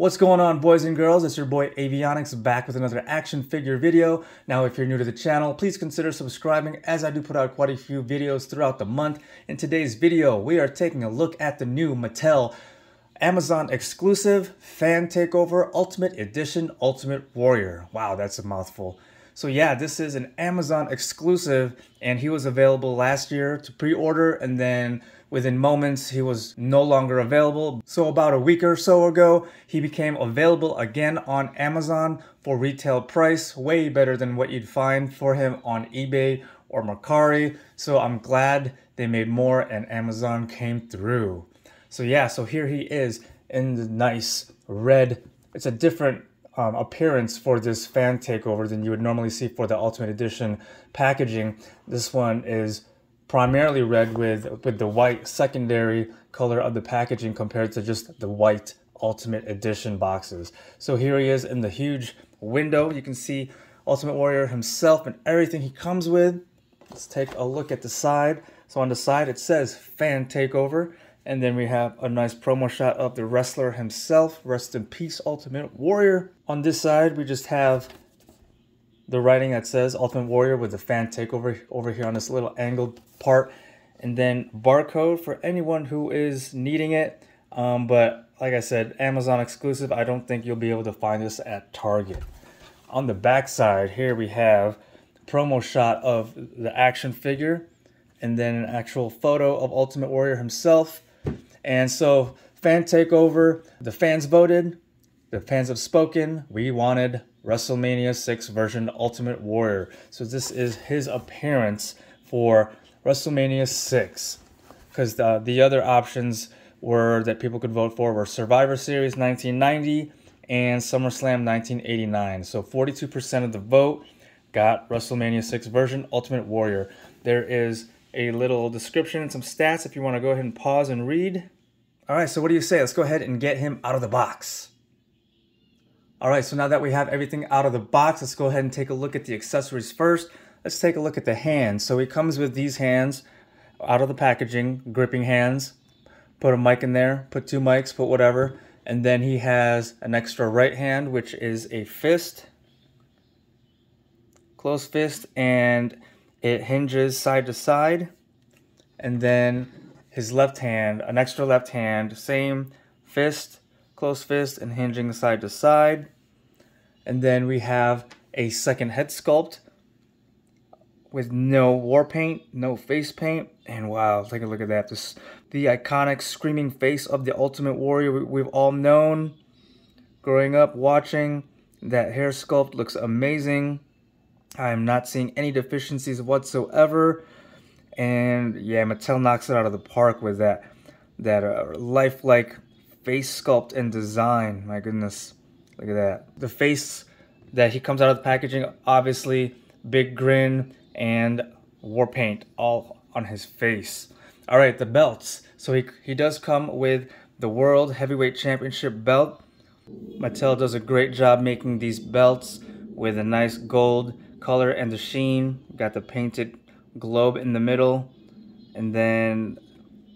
What's going on, boys and girls? It's your boy Avionyx, back with another action figure video. Now, if you're new to the channel, please consider subscribing, as I do put out quite a few videos throughout the month. In today's video, we are taking a look at the new Mattel Amazon exclusive Fan Takeover Ultimate Edition Ultimate Warrior. Wow, that's a mouthful. So yeah, this is an Amazon exclusive, and he was available last year to pre-order, and then within moments, he was no longer available. So about a week or so ago, he became available again on Amazon for retail price, way better than what you'd find for him on eBay or Mercari. So I'm glad they made more and Amazon came through. So yeah, so here he is in the nice red. It's a different appearance for this Fan Takeover than you would normally see for the Ultimate Edition packaging. This one is primarily red with the white secondary color of the packaging compared to just the white Ultimate Edition boxes. So here he is in the huge window. You can see Ultimate Warrior himself and everything he comes with. Let's take a look at the side. So on the side it says Fan Takeover, and then we have a nice promo shot of the wrestler himself. Rest in peace, Ultimate Warrior. On this side we just have the writing that says Ultimate Warrior with the Fan Takeover over here on this little angled part, and then barcode for anyone who is needing it. But like I said, Amazon exclusive. I don't think you'll be able to find this at Target. On the back side here we have a promo shot of the action figure, and then an actual photo of Ultimate Warrior himself. And so Fan Takeover, the fans voted, the fans have spoken. We wanted WrestleMania 6 version Ultimate Warrior. So this is his appearance for WrestleMania 6. Because the other options were that people could vote for were Survivor Series 1990 and SummerSlam 1989. So 42% of the vote got WrestleMania 6 version Ultimate Warrior. There is a little description and some stats if you want to go ahead and pause and read. All right, so what do you say? Let's go ahead and get him out of the box. All right, so now that we have everything out of the box, let's go ahead and take a look at the accessories first. Let's take a look at the hands. So he comes with these hands out of the packaging, gripping hands. Put a mic in there, put two mics, put whatever. And then he has an extra right hand, which is a fist, closed fist, and it hinges side to side. And then his left hand, an extra left hand, same fist, closed fist, and hinging side to side. And then we have a second head sculpt with no war paint, no face paint. And wow, take a look at that. This, the iconic screaming face of the Ultimate Warrior we've all known growing up watching. That hair sculpt looks amazing. I am not seeing any deficiencies whatsoever. And yeah, Mattel knocks it out of the park with that lifelike face sculpt and design. My goodness, look at that. The face that he comes out of the packaging, obviously big grin and war paint all on his face. All right, the belts. So he does come with the World Heavyweight Championship belt. Mattel does a great job making these belts with a nice gold color and the sheen. We got the painted globe in the middle, and then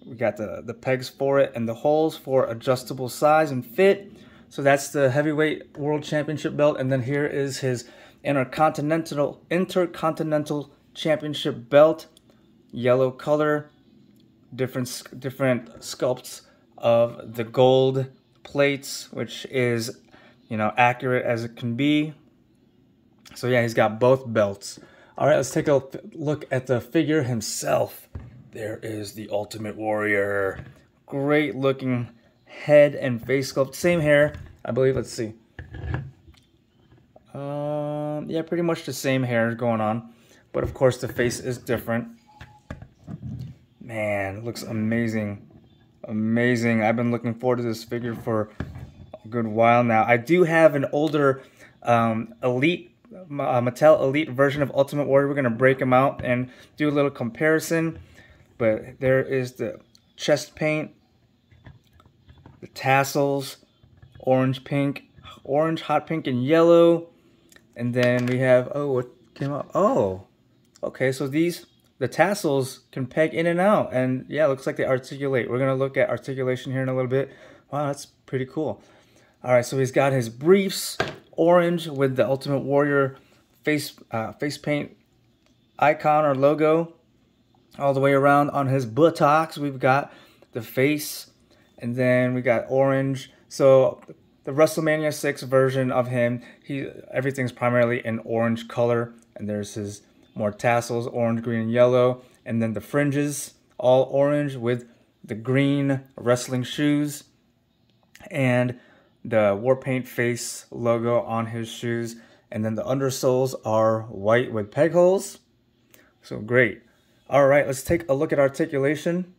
we got the pegs for it and the holes for adjustable size and fit. So that's the Heavyweight World Championship belt. And then here is his Intercontinental Championship belt. Yellow color. Different sculpts of the gold plates, which is, you know, accurate as it can be. So yeah, he's got both belts. All right, let's take a look at the figure himself. There is the Ultimate Warrior. Great looking head and face sculpt. Same hair, I believe. Let's see. Yeah, pretty much the same hair going on. But of course, the face is different. Man, looks amazing. Amazing. I've been looking forward to this figure for a good while now. I do have an older Mattel Elite version of Ultimate Warrior. We're going to break him out and do a little comparison. But there is the chest paint, the tassels, orange, hot pink, and yellow. And then we have, oh, what came up? Oh, okay, so the tassels can peg in and out. And yeah, it looks like they articulate. We're going to look at articulation here in a little bit. Wow, that's pretty cool. All right, so he's got his briefs, orange with the Ultimate Warrior face paint icon or logo all the way around. On his buttocks, we've got the face, and then we got orange. So the WrestleMania 6 version of him, everything's primarily in orange color, and there's his more tassels, orange, green, and yellow, and then the fringes, all orange with the green wrestling shoes, and the war paint face logo on his shoes, and then the undersoles are white with peg holes. So great. All right, let's take a look at articulation.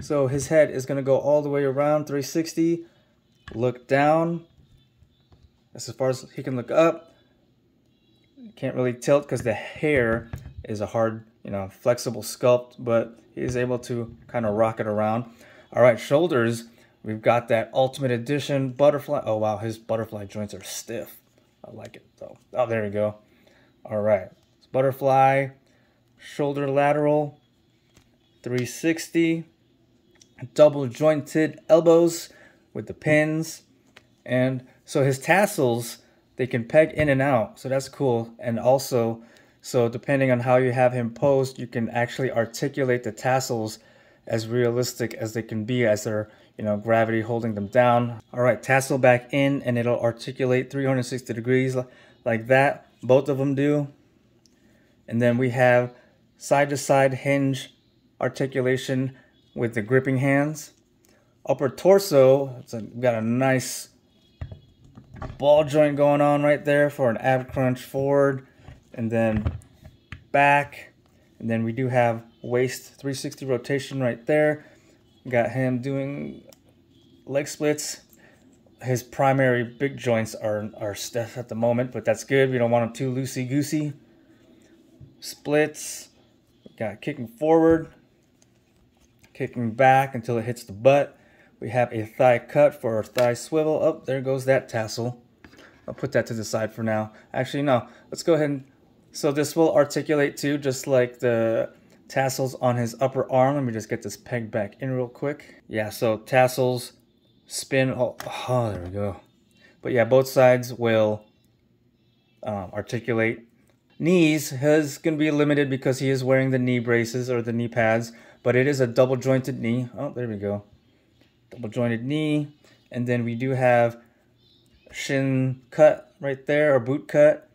So his head is gonna go all the way around 360, look down. That's as far as he can look up. Can't really tilt because the hair is a hard, flexible sculpt, but he is able to kind of rock it around. All right, shoulders. We've got that Ultimate Edition butterfly. Oh, wow, his butterfly joints are stiff. I like it, though. Oh, there we go. All right. It's butterfly, shoulder lateral, 360, double jointed elbows with the pins. And so his tassels, they can peg in and out, so that's cool. And also, so depending on how you have him posed, you can actually articulate the tassels as realistic as they can be as they're, gravity holding them down. All right, tassel back in and it'll articulate 360 degrees like that. Both of them do. And then we have side-to-side hinge articulation with the gripping hands. Upper torso, we've got a nice ball joint going on right there for an ab crunch forward, and then back. And then we do have waist 360 rotation right there. Got him doing leg splits. His primary big joints are stiff at the moment, but that's good. We don't want him too loosey-goosey. Splits. Got kicking forward, kicking back until it hits the butt. We have a thigh cut for a thigh swivel. Oh, there goes that tassel. I'll put that to the side for now. Actually, no. Let's go ahead and... So this will articulate too, just like the tassels on his upper arm. Let me just get this peg back in real quick. Yeah, so tassels, spin, oh there we go. But yeah, both sides will articulate. Knees, his gonna be limited because he is wearing the knee braces or the knee pads, but it is a double jointed knee. Oh, there we go. Double jointed knee. And then we do have shin cut right there, or boot cut.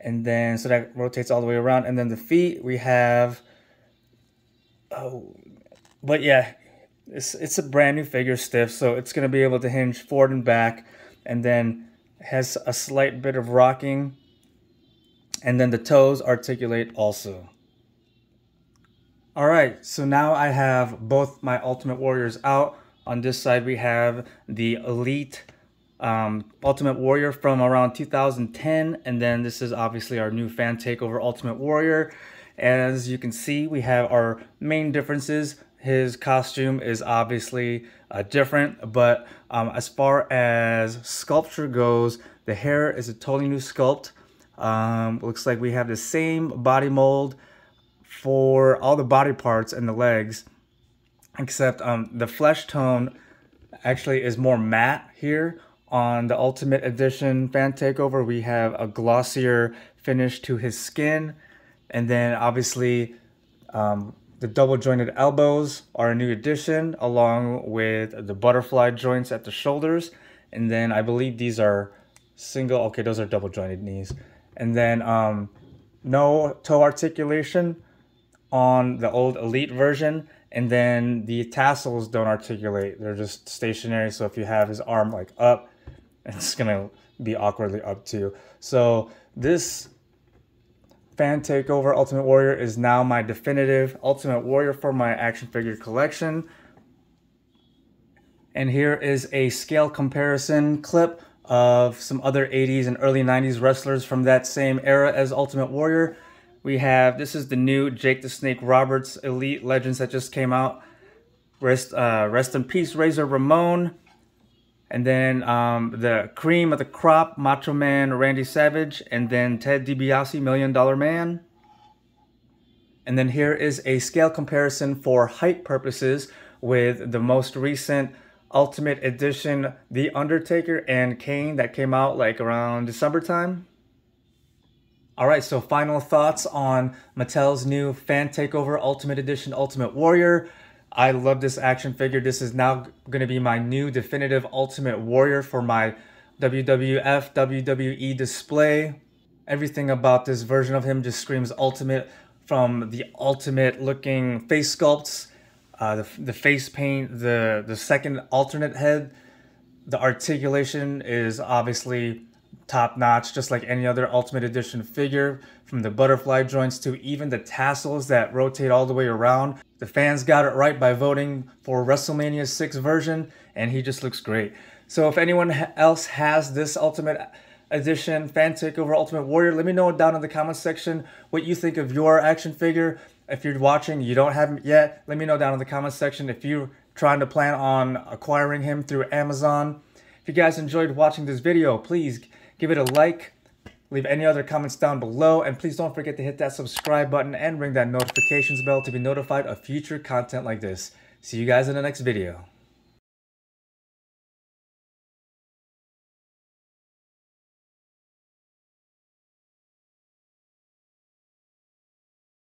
And then, so that rotates all the way around. And then the feet, we have... Oh, but yeah, it's a brand new figure stiff, so it's going to be able to hinge forward and back, and then has a slight bit of rocking, and then the toes articulate also. All right, so now I have both my Ultimate Warriors out. On this side, we have the Elite Ultimate Warrior from around 2010, and then this is obviously our new Fan Takeover Ultimate Warrior. As you can see, we have our main differences. His costume is obviously different, but as far as sculpture goes, the hair is a totally new sculpt. Looks like we have the same body mold for all the body parts and the legs, except the flesh tone actually is more matte here. On the Ultimate Edition Fan Takeover, we have a glossier finish to his skin. And then obviously the double jointed elbows are a new addition, along with the butterfly joints at the shoulders. And then I believe these are single, okay, those are double jointed knees. And then no toe articulation on the old Elite version. And then the tassels don't articulate. They're just stationary. So if you have his arm like up, it's gonna be awkwardly up too. So this Fan Takeover Ultimate Warrior is now my definitive Ultimate Warrior for my action figure collection. And here is a scale comparison clip of some other 80s and early 90s wrestlers from that same era as Ultimate Warrior. We have, this is the new Jake the Snake Roberts Elite Legends that just came out. Rest in peace, Razor Ramon. And then the cream of the crop, Macho Man Randy Savage, and then Ted DiBiase, $1 Million Man. And then here is a scale comparison for height purposes with the most recent Ultimate Edition, The Undertaker and Kane that came out like around December time. Alright, so final thoughts on Mattel's new Fan Takeover Ultimate Edition Ultimate Warrior. I love this action figure. This is now going to be my new definitive Ultimate Warrior for my WWF, WWE display. Everything about this version of him just screams Ultimate, from the Ultimate looking face sculpts, the face paint, the second alternate head. The articulation is obviously top-notch, just like any other Ultimate Edition figure, from the butterfly joints to even the tassels that rotate all the way around. The fans got it right by voting for WrestleMania 6 version, and he just looks great. So if anyone else has this Ultimate Edition Fan Takeover Ultimate Warrior, let me know down in the comments section what you think of your action figure. If you're watching, you don't have him yet, let me know down in the comments section if you're trying to plan on acquiring him through Amazon. If you guys enjoyed watching this video, please give it a like, leave any other comments down below, and please don't forget to hit that subscribe button and ring that notifications bell to be notified of future content like this. See you guys in the next video.